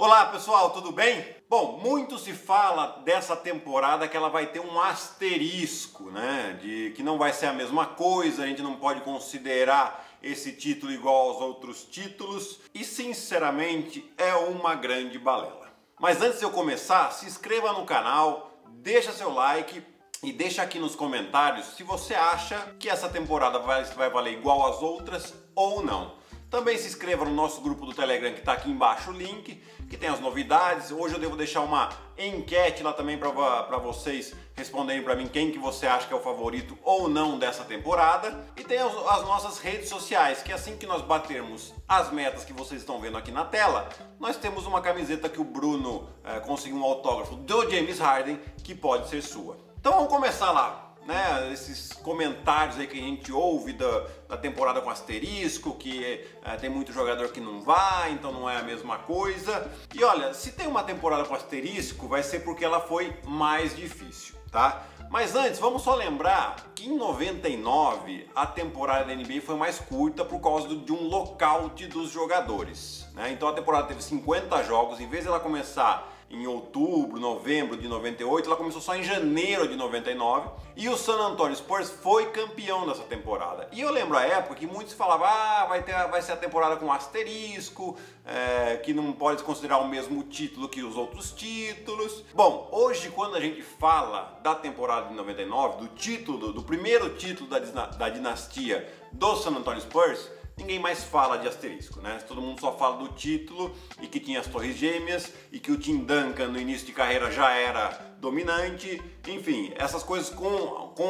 Olá pessoal, tudo bem? Bom, muito se fala dessa temporada que ela vai ter um asterisco, né? De que não vai ser a mesma coisa, a gente não pode considerar esse título igual aos outros títulos e sinceramente é uma grande balela. Mas antes de eu começar, se inscreva no canal, deixa seu like e deixa aqui nos comentários se você acha que essa temporada vai valer igual às outras ou não. Também se inscreva no nosso grupo do Telegram que está aqui embaixo o link, que tem as novidades. Hoje eu devo deixar uma enquete lá também para vocês responderem para mim quem que você acha que é o favorito ou não dessa temporada. E tem as nossas redes sociais, que assim que nós batermos as metas que vocês estão vendo aqui na tela, nós temos uma camiseta que o Bruno conseguiu um autógrafo do James Harden, que pode ser sua. Então vamos começar lá. Né, esses comentários aí que a gente ouve da temporada com asterisco, que tem muito jogador que não vai, então não é a mesma coisa. E olha, se tem uma temporada com asterisco, vai ser porque ela foi mais difícil, tá? Mas antes, vamos só lembrar que em 99 a temporada da NBA foi mais curta por causa de um lockout dos jogadores, né? Então a temporada teve 50 jogos, em vez de ela começar em outubro, novembro de 98, ela começou só em janeiro de 99, e o San Antonio Spurs foi campeão dessa temporada. E eu lembro a época que muitos falavam, ah, vai ser a temporada com asterisco, que não pode considerar o mesmo título que os outros títulos. Bom, hoje quando a gente fala da temporada de 99, do título, do primeiro título da dinastia do San Antonio Spurs, ninguém mais fala de asterisco, né? Todo mundo só fala do título e que tinha as torres gêmeas e que o Tim Duncan no início de carreira já era dominante. Enfim, essas coisas com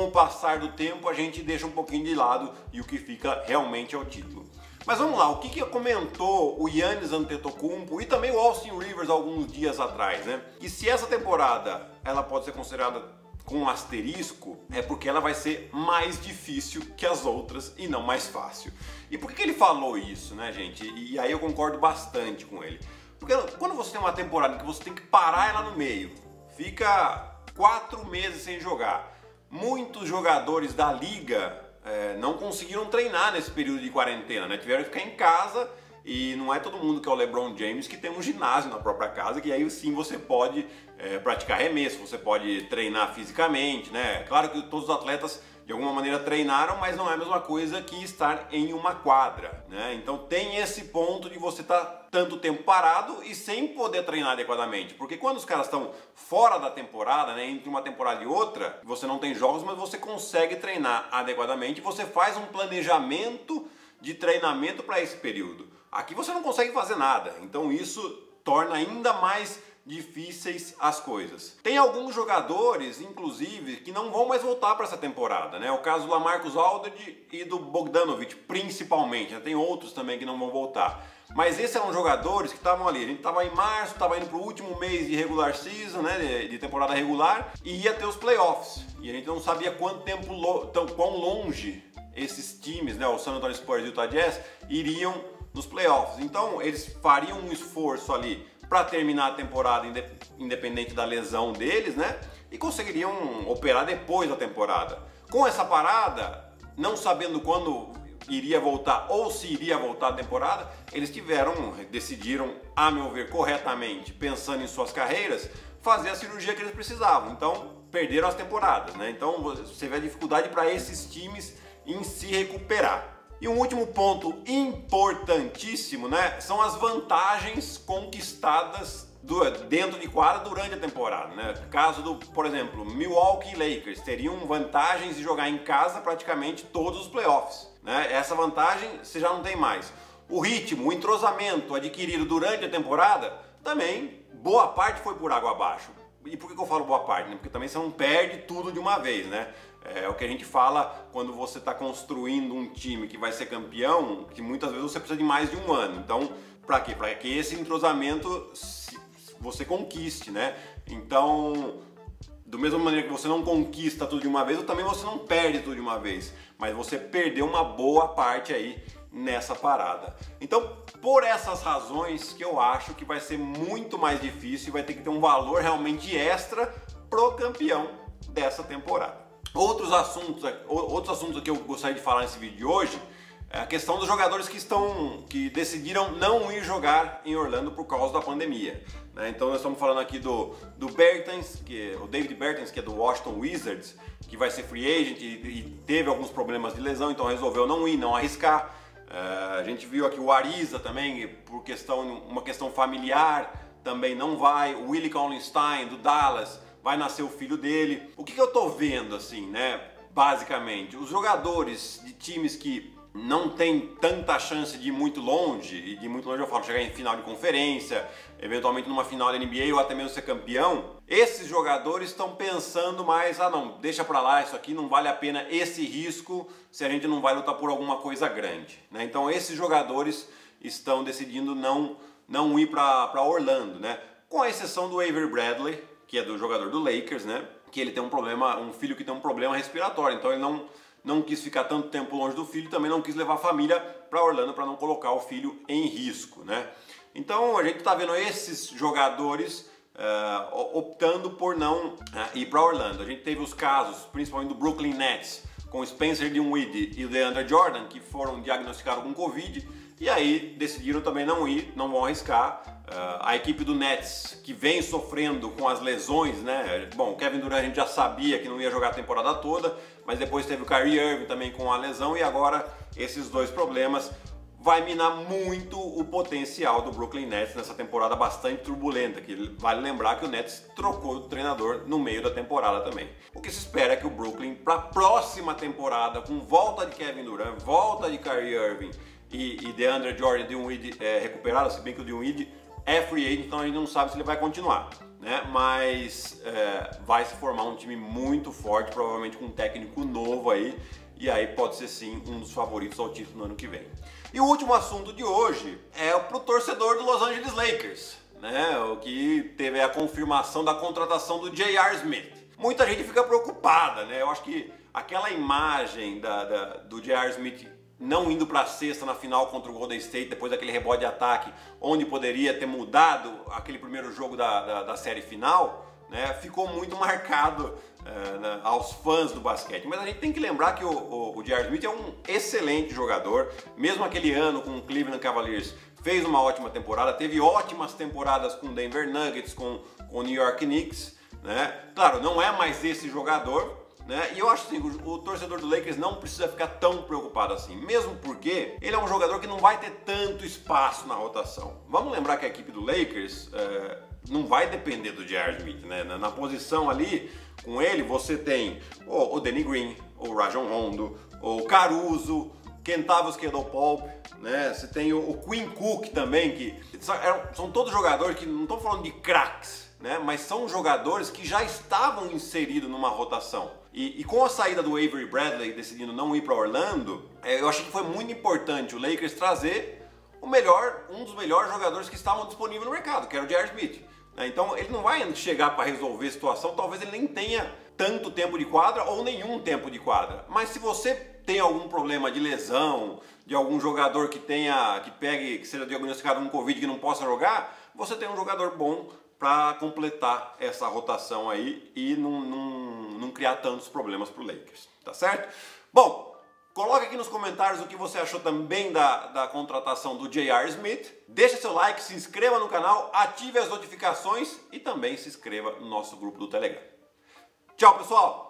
o passar do tempo a gente deixa um pouquinho de lado e o que fica realmente é o título. Mas vamos lá, o que comentou o Giannis Antetokounmpo e também o Austin Rivers alguns dias atrás, né? Que se essa temporada ela pode ser considerada com um asterisco, é porque ela vai ser mais difícil que as outras e não mais fácil. E por que ele falou isso, né, gente? E aí eu concordo bastante com ele. Porque quando você tem uma temporada que você tem que parar ela no meio, fica 4 meses sem jogar, muitos jogadores da liga não conseguiram treinar nesse período de quarentena, né? Tiveram que ficar em casa. E não é todo mundo que é o LeBron James que tem um ginásio na própria casa, que aí sim você pode praticar arremesso, você pode treinar fisicamente, né? Claro que todos os atletas de alguma maneira treinaram, mas não é a mesma coisa que estar em uma quadra, né? Então tem esse ponto de você estar tanto tempo parado e sem poder treinar adequadamente, porque quando os caras estão fora da temporada, né, entre uma temporada e outra, você não tem jogos, mas você consegue treinar adequadamente, você faz um planejamento de treinamento para esse período. Aqui você não consegue fazer nada, então isso torna ainda mais difíceis as coisas. Tem alguns jogadores, inclusive, que não vão mais voltar para essa temporada, né? O caso do Lamarcus Aldridge e do Bogdanovic, principalmente. Tem outros também que não vão voltar. Mas esses eram jogadores que estavam ali. A gente estava em março, estava indo para o último mês de regular season, né? De temporada regular, e ia ter os playoffs. E a gente não sabia quanto tempo, quão longe esses times, né? O San Antonio Spurs e o Utah Jazz, iriam nos playoffs. Então eles fariam um esforço ali para terminar a temporada independente da lesão deles, né? E conseguiriam operar depois da temporada. Com essa parada, não sabendo quando iria voltar ou se iria voltar a temporada, eles decidiram, a meu ver, corretamente, pensando em suas carreiras, fazer a cirurgia que eles precisavam. Então perderam as temporadas, né? Então você vê a dificuldade para esses times em se recuperar. E um último ponto importantíssimo, né, são as vantagens conquistadas dentro de quadra durante a temporada, né? Caso do, por exemplo, Milwaukee Lakers teriam vantagens de jogar em casa praticamente todos os playoffs, né? Essa vantagem você já não tem mais. O ritmo, o entrosamento adquirido durante a temporada também, boa parte foi por água abaixo. E por que eu falo boa parte? Né? Porque também você não perde tudo de uma vez, né? É o que a gente fala quando você está construindo um time que vai ser campeão, que muitas vezes você precisa de mais de um ano. Então, para quê? Para que esse entrosamento você conquiste, né? Então, do mesma maneira que você não conquista tudo de uma vez, também você não perde tudo de uma vez. Mas você perdeu uma boa parte aí nessa parada. Então, por essas razões que eu acho que vai ser muito mais difícil e vai ter que ter um valor realmente extra pro campeão dessa temporada. Outros assuntos que eu gostaria de falar nesse vídeo de hoje A questão dos jogadores que decidiram não ir jogar em Orlando por causa da pandemia, né? Então nós estamos falando aqui do Bertens, o David Bertens, que é do Washington Wizards, que vai ser free agent e teve alguns problemas de lesão, então resolveu não ir, não arriscar. A gente viu aqui o Ariza também, por uma questão familiar, também não vai. O Willie Colenstein, do Dallas, vai nascer o filho dele. O que eu tô vendo, assim, né? Basicamente, os jogadores de times que não tem tanta chance de ir muito longe, e de muito longe eu falo chegar em final de conferência, eventualmente numa final da NBA ou até mesmo ser campeão, esses jogadores estão pensando mais, ah não, deixa pra lá, isso aqui não vale a pena, esse risco, se a gente não vai lutar por alguma coisa grande, né? Então esses jogadores estão decidindo não ir pra Orlando, né? Com a exceção do Avery Bradley, que é do jogador do Lakers, né? Que ele tem um problema, um filho que tem um problema respiratório, então ele não quis ficar tanto tempo longe do filho, também não quis levar a família para Orlando para não colocar o filho em risco, né? Então a gente está vendo esses jogadores optando por não ir para Orlando. A gente teve os casos, principalmente do Brooklyn Nets, com Spencer Dinwiddie e o DeAndre Jordan, que foram diagnosticados com Covid, e aí decidiram também não ir, não vão arriscar. A equipe do Nets, que vem sofrendo com as lesões, né? Bom, o Kevin Durant a gente já sabia que não ia jogar a temporada toda, mas depois teve o Kyrie Irving também com a lesão, e agora esses dois problemas vai minar muito o potencial do Brooklyn Nets nessa temporada bastante turbulenta, que vale lembrar que o Nets trocou o treinador no meio da temporada também. O que se espera é que o Brooklyn, para a próxima temporada, com volta de Kevin Durant, volta de Kyrie Irving, e DeAndre Jordan de Dinwiddie recuperado, se bem que o Dinwiddie é free agent, então a gente não sabe se ele vai continuar, né? Mas vai se formar um time muito forte, provavelmente com um técnico novo aí, e aí pode ser sim um dos favoritos ao título no ano que vem. E o último assunto de hoje é pro torcedor do Los Angeles Lakers, né? O que teve a confirmação da contratação do J.R. Smith. Muita gente fica preocupada, né? Eu acho que aquela imagem do J.R. Smith não indo para a sexta na final contra o Golden State, depois daquele rebote de ataque, onde poderia ter mudado aquele primeiro jogo da série final, né? Ficou muito marcado aos fãs do basquete. Mas a gente tem que lembrar que o J.R. Smith é um excelente jogador, mesmo aquele ano com o Cleveland Cavaliers fez uma ótima temporada, teve ótimas temporadas com o Denver Nuggets, com o New York Knicks, né? Claro, não é mais esse jogador, né? E eu acho que assim, o torcedor do Lakers não precisa ficar tão preocupado assim, mesmo porque ele é um jogador que não vai ter tanto espaço na rotação. Vamos lembrar que a equipe do Lakers não vai depender do J.R. Smith, né? Na posição ali, com ele, você tem o Danny Green, o Rajon Rondo, o Caruso, Kentavos Kedopal, né? Você tem o Quinn Cook também, que são todos jogadores que não estão falando de craques, né? Mas são jogadores que já estavam inseridos numa rotação. E com a saída do Avery Bradley decidindo não ir para Orlando, eu achei que foi muito importante o Lakers trazer um dos melhores jogadores que estavam disponíveis no mercado, que era o J.R. Smith. Então ele não vai chegar para resolver a situação, talvez ele nem tenha tanto tempo de quadra ou nenhum tempo de quadra. Mas se você tem algum problema de lesão, de algum jogador que seja diagnosticado com Covid, que não possa jogar, você tem um jogador bom para completar essa rotação aí e não criar tantos problemas para o Lakers, tá certo? Bom, coloca aqui nos comentários o que você achou também da contratação do J.R. Smith. Deixa seu like, se inscreva no canal, ative as notificações e também se inscreva no nosso grupo do Telegram. Tchau, pessoal!